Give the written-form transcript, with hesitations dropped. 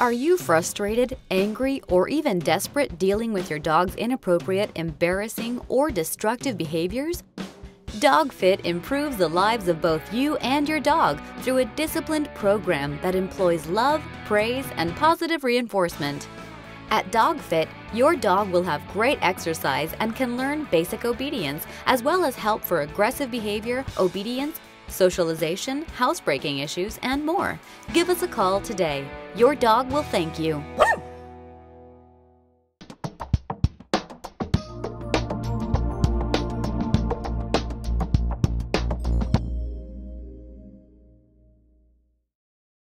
Are you frustrated, angry, or even desperate dealing with your dog's inappropriate, embarrassing, or destructive behaviors? DogFit improves the lives of both you and your dog through a disciplined program that employs love, praise, and positive reinforcement. At DogFit, your dog will have great exercise and can learn basic obedience, as well as help for aggressive behavior, obedience, socialization, housebreaking issues, and more. Give us a call today. Your dog will thank you.